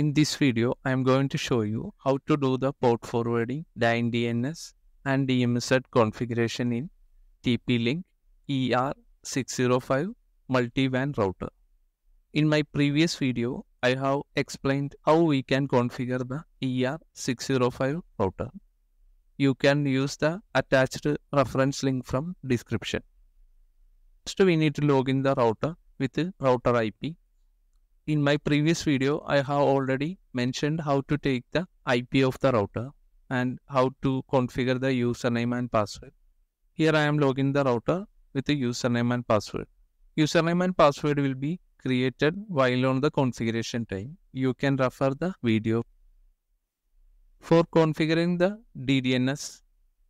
In this video, I am going to show you how to do the port forwarding, DynDNS and DMZ configuration in TP-Link ER605 multi-WAN router. In my previous video, I have explained how we can configure the ER605 router. You can use the attached reference link from description. First, we need to log in the router with the router IP. In my previous video, I have already mentioned how to take the IP of the router and how to configure the username and password. Here I am logging the router with the username and password. Username and password will be created while on the configuration time. You can refer the video. For configuring the DDNS,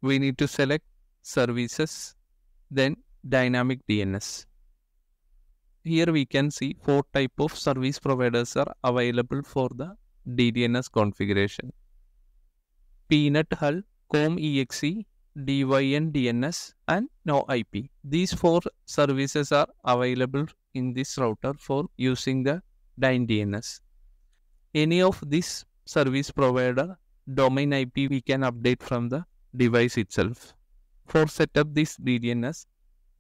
we need to select services, then dynamic DNS. Here we can see 4 type of service providers are available for the DDNS configuration. Peanut Hull, COM.exe, DYNDNS and noip. These 4 services are available in this router for using the DynDNS. Any of this service provider domain IP we can update from the device itself. For set up this DDNS,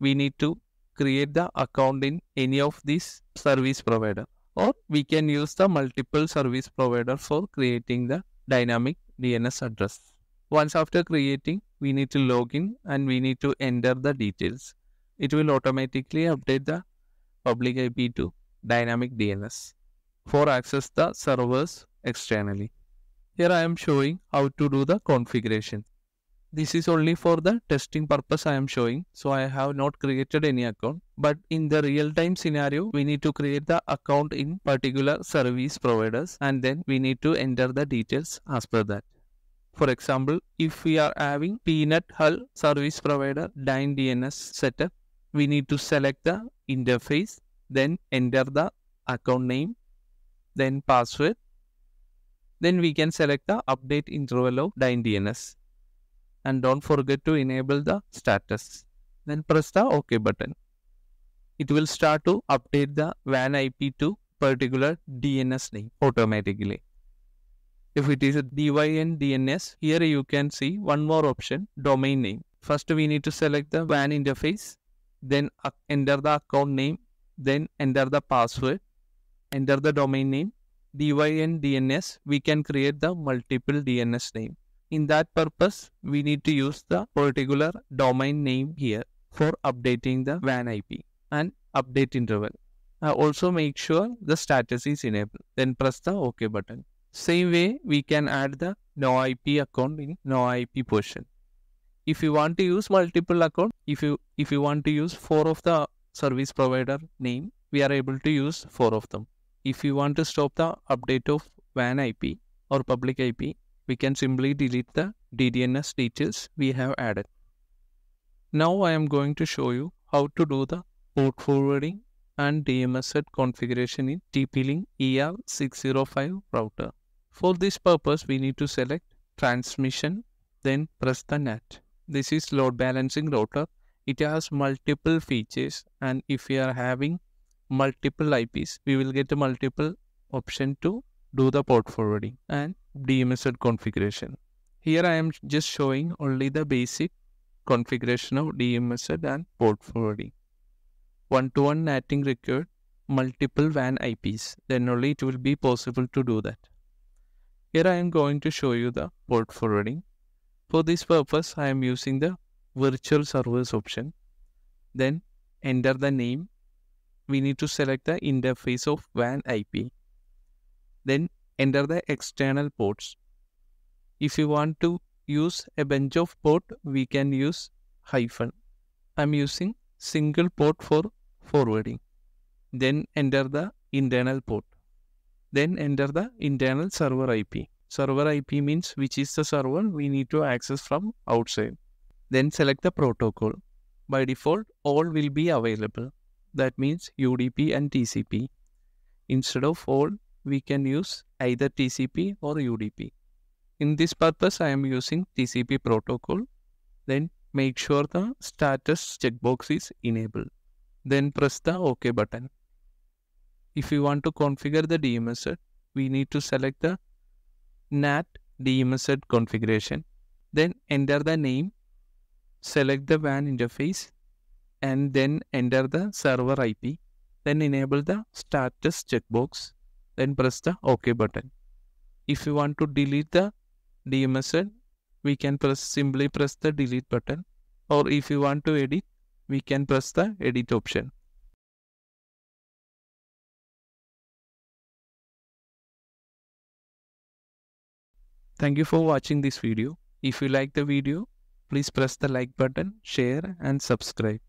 we need to create the account in any of these service provider, or we can use the multiple service provider for creating the dynamic DNS address. Once after creating, we need to log in and we need to enter the details. It will automatically update the public IP to dynamic DNS for access the servers externally. Here I am showing how to do the configuration. This is only for the testing purpose I am showing, so I have not created any account. But in the real-time scenario, we need to create the account in particular service providers and then we need to enter the details as per that. For example, if we are having Peanut Hull service provider DynDNS setup, we need to select the interface, then enter the account name, then password. Then we can select the update interval of DynDNS. And don't forget to enable the status. Then press the OK button. It will start to update the WAN IP to particular DNS name automatically. If it is a DYNDNS, here you can see one more option, domain name. First we need to select the WAN interface, then enter the account name, then enter the password, enter the domain name. DYNDNS, we can create the multiple DNS name. In that purpose, we need to use the particular domain name here for updating the WAN IP and update interval. Also make sure the status is enabled. Then press the OK button. Same way, we can add the noip account in noip portion. If you want to use multiple account, if you want to use 4 of the service provider name, we are able to use 4 of them. If you want to stop the update of WAN IP or public IP, we can simply delete the DDNS details we have added. Now I am going to show you how to do the port forwarding and DMZ configuration in TP-Link ER605 router. For this purpose, we need to select transmission, then press the NAT. This is load balancing router. It has multiple features, and if we are having multiple IPs, we will get a multiple option to do the port forwarding and DMZ configuration. Here I am just showing only the basic configuration of DMZ and port forwarding. 1-to-1 NATing required, multiple WAN IPs. Then only it will be possible to do that. Here I am going to show you the port forwarding. For this purpose, I am using the virtual servers option. Then enter the name. We need to select the interface of WAN IP. Then enter the external ports. If you want to use a bunch of port, we can use hyphen. I am using single port for forwarding. Then enter the internal port. Then enter the internal server IP. Server IP means which is the server we need to access from outside. Then select the protocol. By default, all will be available. That means UDP and TCP. Instead of all, we can use either TCP or UDP. In this purpose, I am using TCP protocol. Then make sure the status checkbox is enabled. Then press the OK button. If you want to configure the DMZ, we need to select the NAT DMZ configuration. Then enter the name, select the WAN interface, and then enter the server IP. Then enable the status checkbox. Then press the OK button. If you want to delete the DMZ, we can simply press the delete button. Or if you want to edit, we can press the edit option. Thank you for watching this video. If you like the video, please press the like button, share and subscribe.